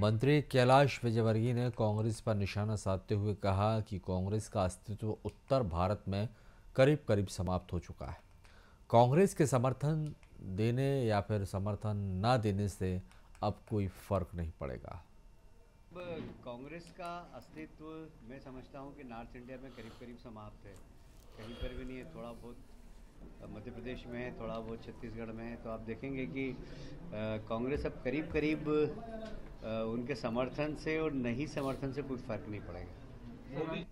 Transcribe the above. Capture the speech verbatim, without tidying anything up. मंत्री कैलाश विजयवर्गीय ने कांग्रेस पर निशाना साधते हुए कहा कि कांग्रेस का अस्तित्व उत्तर भारत में करीब करीब समाप्त हो चुका है। कांग्रेस के समर्थन देने या फिर समर्थन ना देने से अब कोई फर्क नहीं पड़ेगा। अब कांग्रेस का अस्तित्व मैं समझता हूं कि नॉर्थ इंडिया में करीब करीब समाप्त है, कहीं पर भी नहीं है। थोड़ा बहुत मध्य प्रदेश में है, थोड़ा बहुत छत्तीसगढ़ में है। तो आप देखेंगे कि कांग्रेस अब करीब करीब उनके समर्थन से और नहीं समर्थन से कोई फर्क नहीं पड़ेगा।